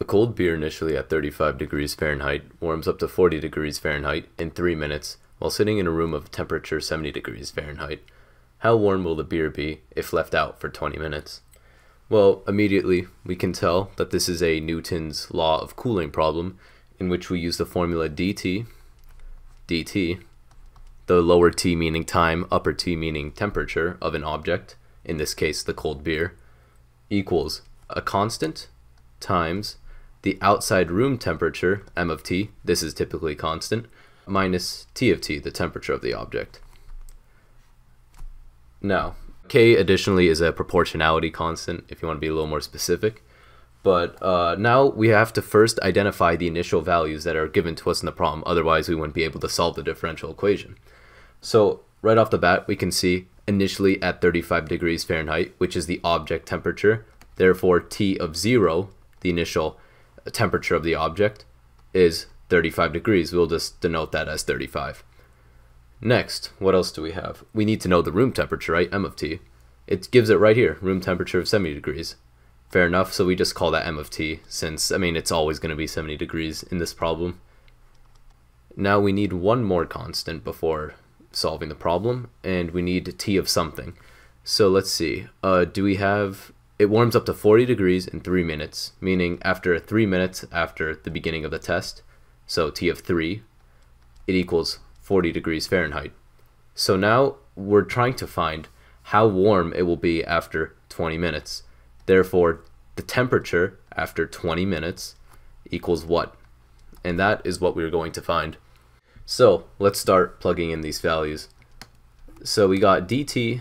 A cold beer initially at 35 degrees Fahrenheit warms up to 40 degrees Fahrenheit in 3 minutes while sitting in a room of temperature 70 degrees Fahrenheit. How warm will the beer be if left out for 20 minutes? Well, immediately we can tell that this is a Newton's Law of Cooling problem in which we use the formula dt, the lower t meaning time, upper t meaning temperature of an object, in this case the cold beer, equals a constant times the outside room temperature, m of t, this is typically constant, minus t of t, the temperature of the object. Now, k additionally is a proportionality constant, if you want to be a little more specific. But now we have to first identify the initial values that are given to us in the problem, otherwise we wouldn't be able to solve the differential equation. So right off the bat, we can see initially at 35 degrees Fahrenheit, which is the object temperature, therefore t of 0, the initial temperature of the object, is 35 degrees. We'll just denote that as 35. Next, what else do we have? We need to know the room temperature, right? M of t. It gives it right here, room temperature of 70 degrees. Fair enough, so we just call that m of t since, I mean, it's always going to be 70 degrees in this problem. Now we need one more constant before solving the problem, and we need t of something. So let's see, do we have... It warms up to 40 degrees in 3 minutes, meaning after 3 minutes after the beginning of the test, so t of 3, it equals 40 degrees Fahrenheit. So now we're trying to find how warm it will be after 20 minutes. Therefore, the temperature after 20 minutes equals what? And that is what we're going to find. So let's start plugging in these values. So we got dt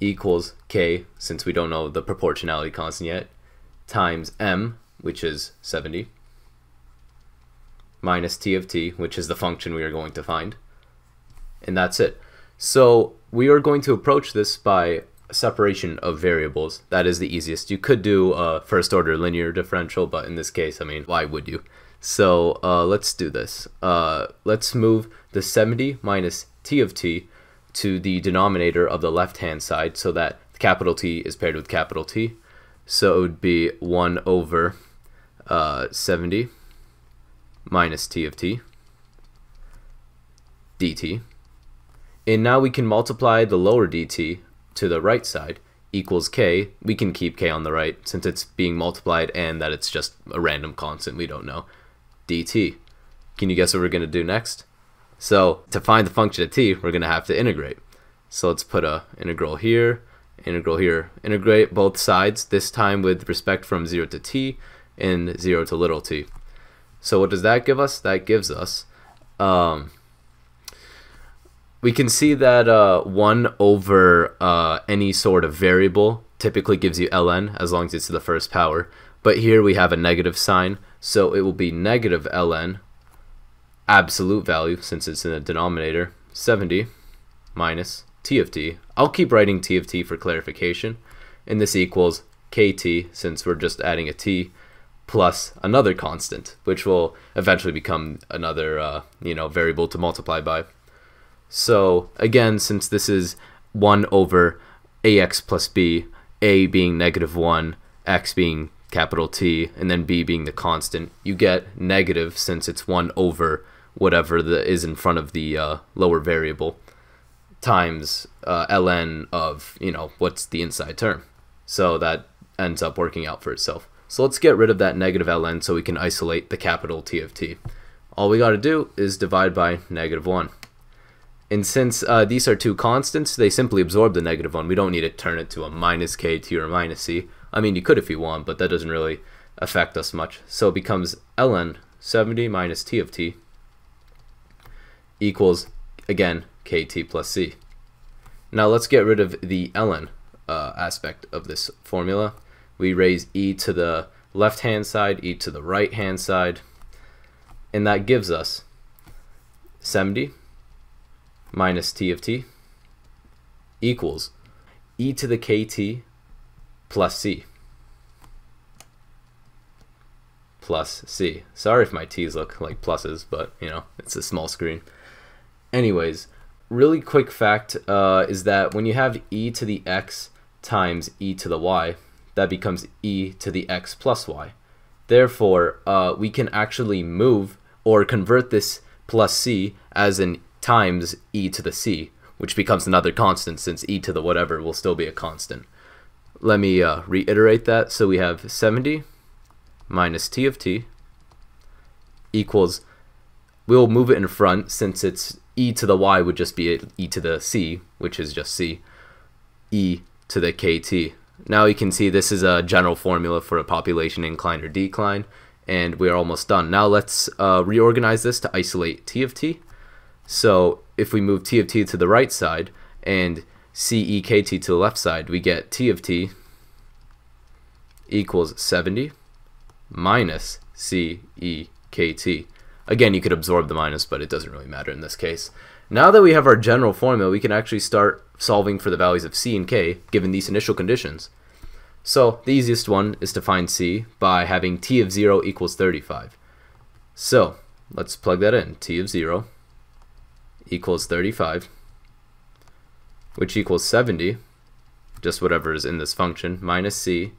equals k, since we don't know the proportionality constant yet, times m, which is 70, minus t of t, which is the function we are going to find. And that's it. So we are going to approach this by separation of variables. That is the easiest. You could do a first order linear differential, but in this case, I mean, why would you? So let's do this. Let's move the 70 minus t of t to the denominator of the left-hand side so that capital T is paired with capital T. So it would be 1 over 70 minus t of t dt. And now we can multiply the lower dt to the right side equals k. We can keep k on the right since it's being multiplied and that it's just a random constant we don't know, dt. Can you guess what we're going to do next? So to find the function of t, we're going to have to integrate. So let's put a integral here, integrate both sides, this time with respect from 0 to t and 0 to little t. So what does that give us? That gives us, we can see that 1 over any sort of variable typically gives you ln as long as it's to the first power. But here we have a negative sign, so it will be negative ln, absolute value since it's in the denominator, 70 minus t of t. I'll keep writing t of t for clarification. And this equals kt since we're just adding a t plus another constant, which will eventually become another variable to multiply by. So again, since this is 1 over ax plus b, a being negative 1, x being capital T, and then b being the constant, you get negative since it's 1 over whatever that is in front of the lower variable times ln of, what's the inside term. So that ends up working out for itself. So let's get rid of that negative ln so we can isolate the capital T of t. All we got to do is divide by negative 1. And since these are two constants, they simply absorb the negative 1. We don't need to turn it to a minus kt or a minus c. I mean, you could if you want, but that doesn't really affect us much. So it becomes ln 70 minus t of t equals, again, kt plus c. Now let's get rid of the ln aspect of this formula. We raise e to the left-hand side, e to the right-hand side, and that gives us 70 minus t of t equals e to the kt plus c. Plus c. Sorry if my t's look like pluses, but it's a small screen. Anyways, really quick fact is that when you have e to the x times e to the y, that becomes e to the x plus y. Therefore, we can actually move or convert this plus c as in times e to the c, which becomes another constant since e to the whatever will still be a constant. Let me reiterate that. So we have 70 minus t of t equals, we'll move it in front since it's e to the y would just be e to the c, which is just c, e to the kt. Now you can see this is a general formula for a population incline or decline, and we are almost done. Now let's reorganize this to isolate t of t. So if we move t of t to the right side and c e kt to the left side, we get t of t equals 70 minus c e kt. Again, you could absorb the minus, but it doesn't really matter in this case. Now that we have our general formula, we can actually start solving for the values of c and k given these initial conditions. So the easiest one is to find c by having t of 0 equals 35. So let's plug that in. T of 0 equals 35, which equals 70, just whatever is in this function, minus c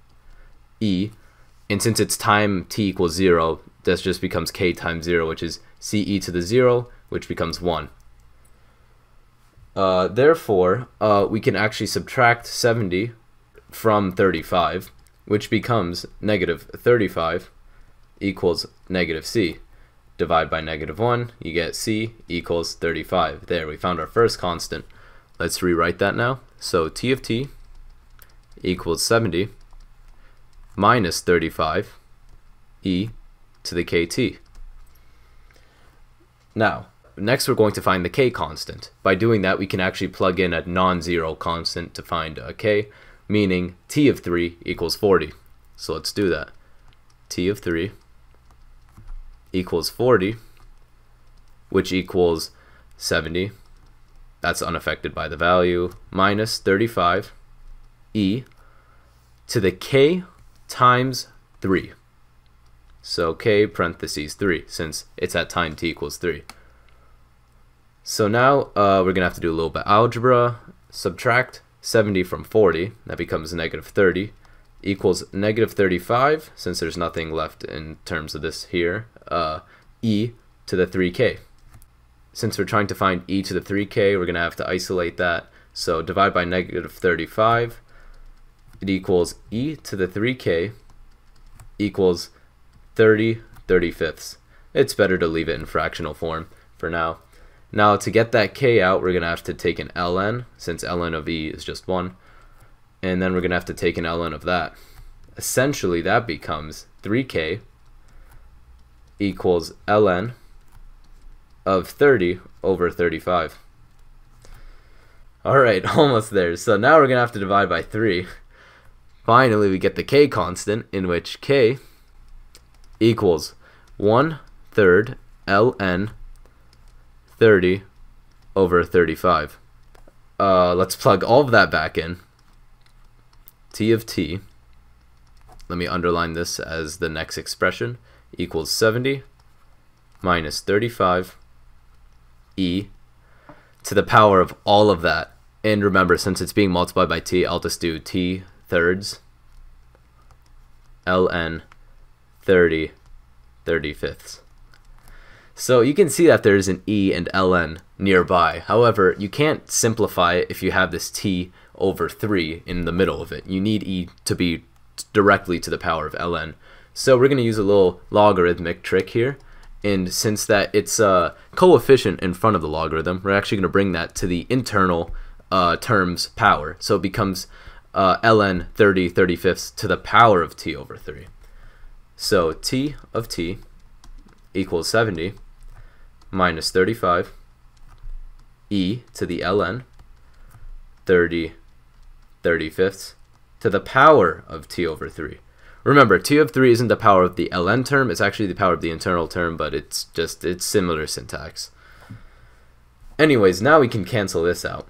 e, and since it's time t equals 0, this just becomes k times 0, which is c e to the 0, which becomes 1. Therefore, we can actually subtract 70 from 35, which becomes negative 35 equals negative c. Divide by negative 1, you get c equals 35. There, we found our first constant. Let's rewrite that now. So t of t equals 70 minus 35 e to the kt. Now, next we're going to find the k constant. By doing that, we can actually plug in a non-zero constant to find a k, meaning t of 3 equals 40. So let's do that. T of 3 equals 40, which equals 70, that's unaffected by the value, minus 35 e to the k times 3. So k parentheses 3, since it's at time t equals 3. So now we're going to have to do a little bit of algebra. Subtract 70 from 40, that becomes negative 30, equals negative 35, since there's nothing left in terms of this here, e to the 3k. Since we're trying to find e to the 3k, we're going to have to isolate that. So divide by negative 35, it equals e to the 3k equals 30/35. It's better to leave it in fractional form for now. Now to get that k out, we're going to have to take an ln, since ln of e is just 1. And then we're going to have to take an ln of that. Essentially, that becomes 3k equals ln of 30 over 35. Alright, almost there. So now we're going to have to divide by 3. Finally, we get the k constant, in which k equals 1/3 ln 30 over 35. Let's plug all of that back in. T of t, let me underline this as the next expression, equals 70 minus 35 e to the power of all of that. And remember, since it's being multiplied by t, I'll just do t3rds ln 30/35. So you can see that there's an e and ln nearby. However, you can't simplify it if you have this t over 3 in the middle of it. You need e to be directly to the power of ln. So we're going to use a little logarithmic trick here, and since that it's a coefficient in front of the logarithm, we're actually going to bring that to the internal term's power. So it becomes ln 30/35 to the power of t over 3. So t of t equals 70 minus 35 e to the ln 30/35 to the power of t over 3. Remember, t of 3 isn't the power of the ln term, it's actually the power of the internal term, but it's similar syntax. Anyways, now we can cancel this out.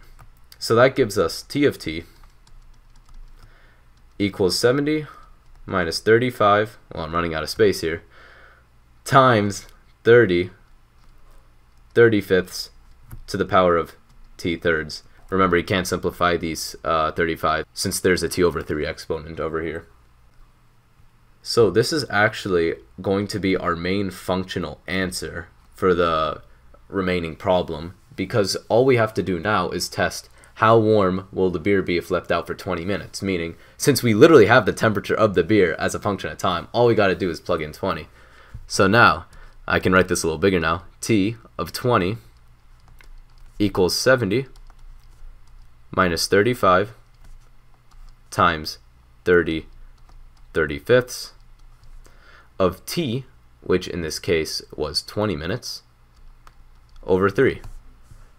So that gives us t of t equals 70 minus 35, well, I'm running out of space here, times 30/35 to the power of t3rds. Remember, you can't simplify these 35 since there's a t over 3 exponent over here. So this is actually going to be our main functional answer for the remaining problem, because all we have to do now is test how warm will the beer be if left out for 20 minutes, meaning since we literally have the temperature of the beer as a function of time, all we got to do is plug in 20. So now I can write this a little bigger now. T of 20 equals 70 minus 35 times 30/35 of t, which in this case was 20 minutes, over 3.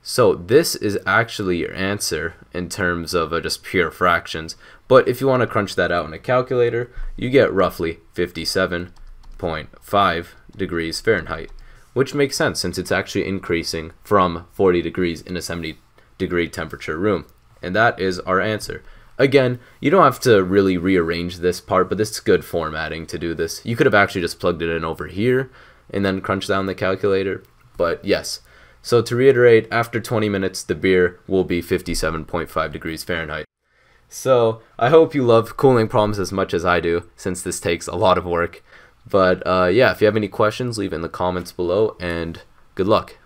So this is actually your answer in terms of just pure fractions, but if you want to crunch that out in a calculator, you get roughly 57.5 degrees Fahrenheit, which makes sense since it's actually increasing from 40 degrees in a 70-degree temperature room. And that is our answer. Again, you don't have to really rearrange this part, but this is good formatting to do this. You could have actually just plugged it in over here and then crunched down the calculator, but yes. So to reiterate, after 20 minutes, the beer will be 57.5 degrees Fahrenheit. So I hope you love cooling problems as much as I do, since this takes a lot of work. But yeah, if you have any questions, leave it in the comments below, and good luck.